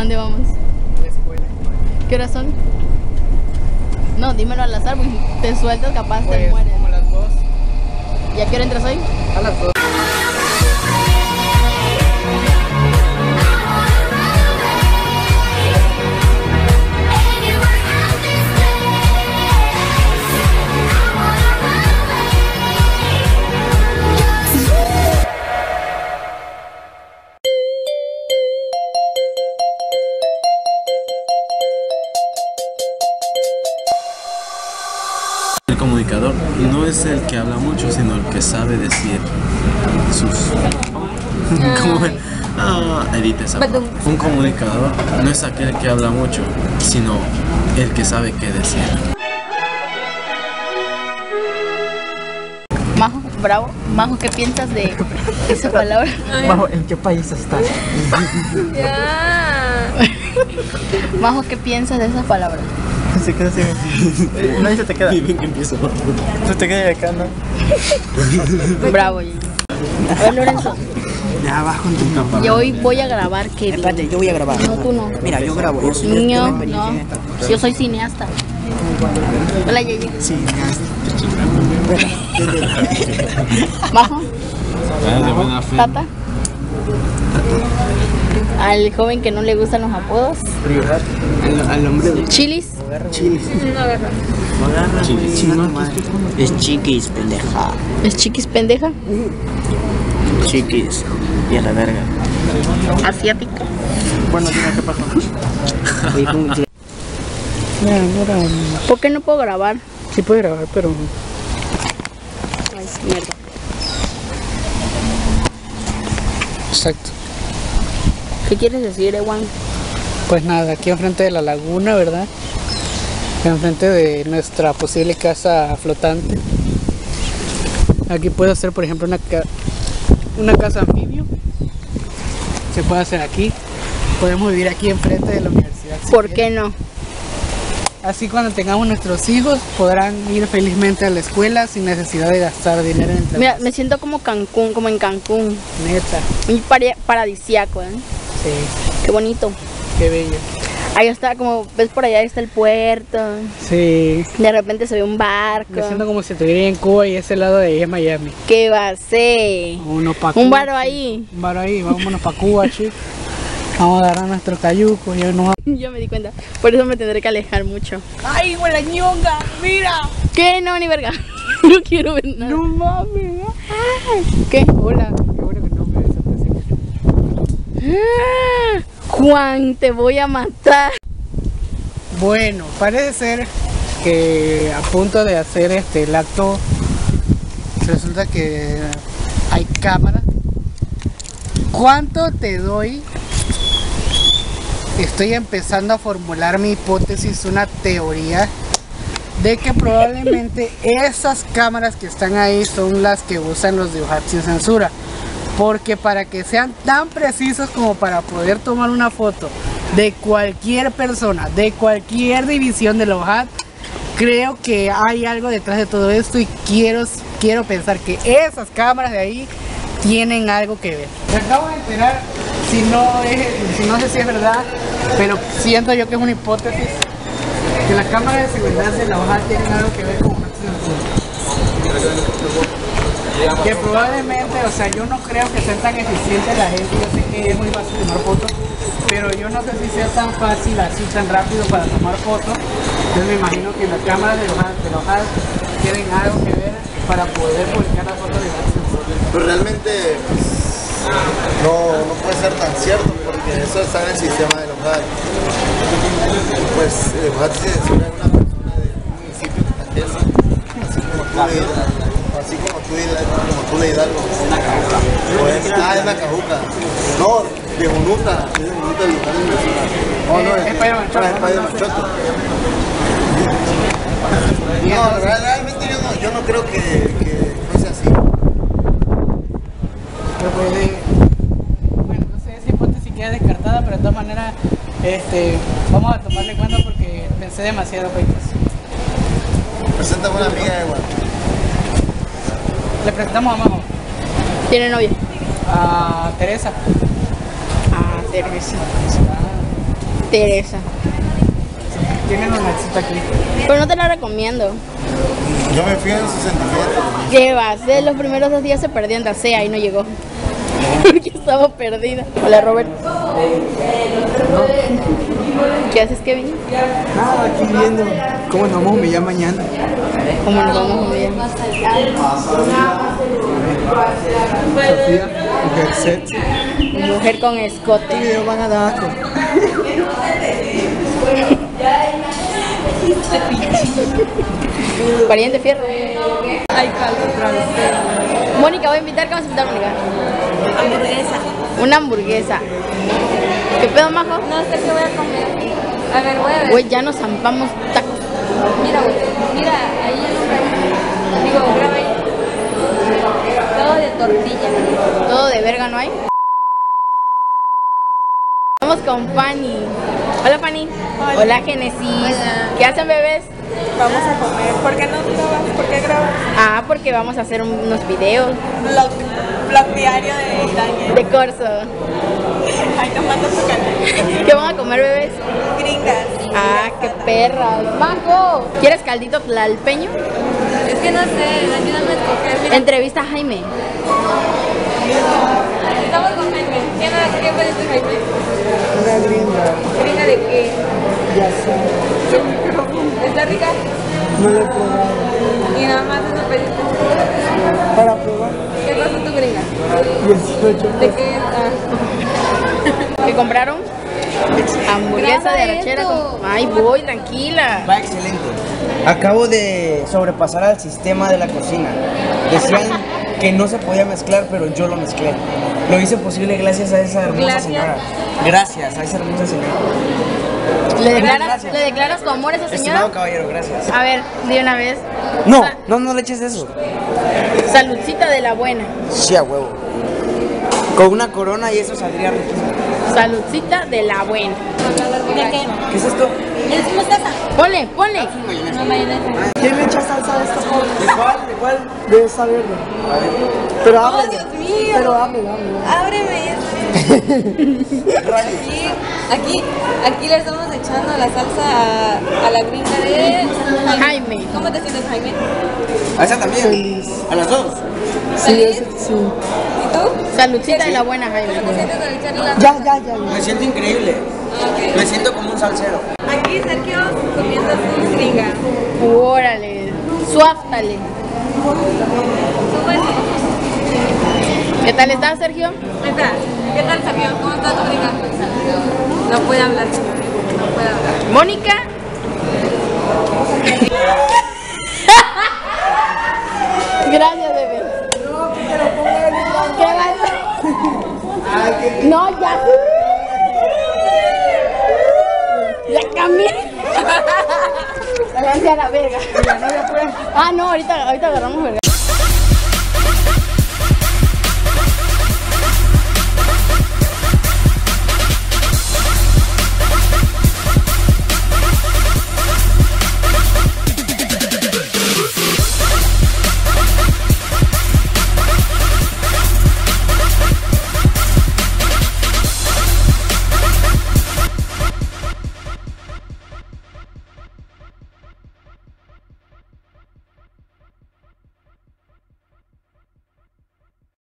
¿A dónde vamos? La escuela. ¿Qué horas son? No, dímelo al azar porque te sueltas, capaz pues, te mueres. Como a las 2. ¿Y a qué hora entras hoy? A las 2. Comunicador no es el que habla mucho, sino el que sabe decir sus... ¿Cómo? Edita esa parte. Un comunicador no es aquel que habla mucho, sino el que sabe qué decir. Majo, bravo. Majo, ¿qué piensas de esa palabra? Majo, ¿en qué país estás? Majo, ¿qué piensas de esa palabra? Se queda así. No, se te queda. Y ven que empiezo. Se te queda acá, ¿no? Bravo, Gigi. A ver, Lorenzo. Ya abajo en tu capa. Yo hoy voy a grabar, Kevin. Espérate, yo voy a grabar. No, tú no. Mira, yo grabo. Yo soy niño, no. Yo soy cineasta. Hola, Gigi. Cineasta. Majo. Tata. Al joven que no le gustan los apodos. Al hombre de Chilis. Chilis. No agarra. No agarra. Chilis. Es Chiquis, pendeja. ¿Es Chiquis, pendeja? Chiquis. Y a la verga. Asiática. Bueno, tiene que pasar. ¿Por qué no puedo grabar? Sí puedo grabar, pero... Ay, mierda. Exacto. ¿Qué quieres decir, Ewan? Pues nada, aquí enfrente de la laguna, ¿verdad? Enfrente de nuestra posible casa flotante. Aquí puedo hacer, por ejemplo, una casa anfibio. Se puede hacer aquí. Podemos vivir aquí enfrente de la universidad. ¿Por qué no? Así cuando tengamos nuestros hijos podrán ir felizmente a la escuela sin necesidad de gastar dinero en el trabajo. Mira, me siento como Cancún, como en Cancún. Neta. Un paradisiaco, ¿eh? Sí. Qué bonito. Qué bello. Ahí está, como ves por allá, ahí está el puerto. Sí. De repente se ve un barco. Me siento como si estuviera en Cuba y ese lado de ahí es Miami. ¿Qué va a ser? Uno pa' Cuba. Un baro ahí. Un baro ahí, vámonos para Cuba, chicos. Vamos a dar a nuestro cayuco. Yo me di cuenta, por eso me tendré que alejar mucho. ¡Ay, güey, la ñonga! ¡Mira! ¿Qué? No, ni verga. No quiero ver nada. ¡No mames! Ay. ¿Qué? Hola. Qué bueno que no me desapareces. Juan, te voy a matar. Bueno, parece ser que a punto de hacer el acto, resulta que hay cámaras. ¿Cuánto te doy? Estoy empezando a formular mi hipótesis, una teoría de que probablemente esas cámaras que están ahí son las que usan los dibujantes sin censura, porque para que sean tan precisos como para poder tomar una foto de cualquier persona, de cualquier división de los hats, creo que hay algo detrás de todo esto y quiero pensar que esas cámaras de ahí tienen algo que ver. Me acabo de enterar, no sé si es verdad, pero siento yo que es una hipótesis, que las cámaras de seguridad de la hoja tienen algo que ver con una censura. Que probablemente, o sea, yo no creo que sean tan eficientes la gente, yo sé que es muy fácil tomar fotos, pero yo no sé si sea tan fácil así, tan rápido para tomar fotos. Yo me imagino que las cámaras de los hats tienen algo que ver para poder publicar las fotos de la censura. Pero realmente... No puede ser tan cierto porque eso está en el sistema de los HAT. Pues el HAT se censura a una persona de un municipio de Tateso, así como tú de Hidalgo. Es la Cajuca. No, de Junuta, es de Junuta el lugar de Venezuela. No, es de Machoto. No, realmente yo no creo que no sea así. Bueno, no sé, esa hipótesis queda descartada, pero de todas maneras vamos a tomarle cuenta porque pensé demasiado veces. Presenta una amiga, igual. Le presentamos a Majo. ¿Tiene novia? A Teresa. A Teresa. Teresa. Tienen una cita aquí. Pero no te la recomiendo. Yo me fui en 67. Llevas, de los primeros 2 días se perdió en Tasea y no llegó. Porque estaba perdida. Hola, Robert. ¿Qué haces, Kevin? Nada, aquí viendo cómo nos vamos a humillar mañana. ¿Cómo nos vamos a humillar? Sofía, mujer sexy. Mujer con escote. ¿Qué video van a dar? Pariente fierro. Ay, caldo francés. Mónica, voy a invitar. ¿Qué vas a invitar, Mónica? Hamburguesa. Una hamburguesa. ¿Qué pedo, majo? No sé qué voy a comer. A ver, voy a ver. Güey, ya nos zampamos tacos. Mira, güey. Mira, ahí en un... Digo, graba ahí. Todo de tortilla. Todo de verga, ¿no hay? Vamos con Fanny. Hola, Fanny. Hola, Genesis. Hola. ¿Qué hacen, bebés? Vamos a comer. ¿Por qué no grabas? ¿Por qué grabas? Ah, porque vamos a hacer unos videos. Vlog diario de Daniel. De Corzo. Ay, tomando su canal. ¿Qué van a comer, bebés? Gringas. Ah, qué perras. ¡Mango! ¿Quieres caldito tlalpeño? Es que no sé, ayúdame a escoger. Mira. Entrevista a Jaime. Estamos con Jaime. ¿Qué puede ser Jaime? Una gringa. ¿Gringa de qué? Ya sé. ¿Está rica? No la he probado. Y nada más eso pediste. Para probar. ¿Qué cosa tu gringa? 18. ¿De qué está? ¿Qué compraron? Hamburguesa de arachera con... Ay, voy, tranquila. Va excelente. Acabo de sobrepasar al sistema de la cocina. Decían que no se podía mezclar, pero yo lo mezclé. Lo hice posible gracias a esa hermosa señora. Gracias a esa hermosa señora. ¿Le declaras tu amor a esa señora? Estimado caballero, gracias. A ver, de una vez. No, no, no le eches eso. Saludcita de la buena. Sí, a huevo. Con una corona y eso saldría riquísimo. Saludcita de la buena. ¿De qué? ¿Qué es esto? Es mostaza. Ponle, ponle. No, mayonesa. ¿Quién le echa salsa de estas cosas? ¿De cuál? ¿De cuál? De esa verde. Pero ábreme. ¡Oh, Dios mío! Pero ábreme, ábreme. Aquí le estamos echando la salsa a la gringa de Jaime. ¿Cómo te sientes, Jaime? ¿A esa también? Feliz. ¿A las dos? Sí, eso, sí. ¿Y tú? Saludcita de la buena, Jaime. ¿Cómo te sientes al echarle la salsa? Ya. Me siento increíble. Okay. Me siento como un salsero. Aquí Sergio comienza su gringa. Órale. Suáftale. ¿Qué tal estás, Sergio? ¿Qué tal, Sergio? ¿Cómo está tu gringa? No puede hablar, no puede hablar. ¿Mónica? Gracias, bebé. No, que te lo ponga en el... ¿Qué? No, ya. Ya cambié. Salganse a la verga. Ah, no, ahorita agarramos verga.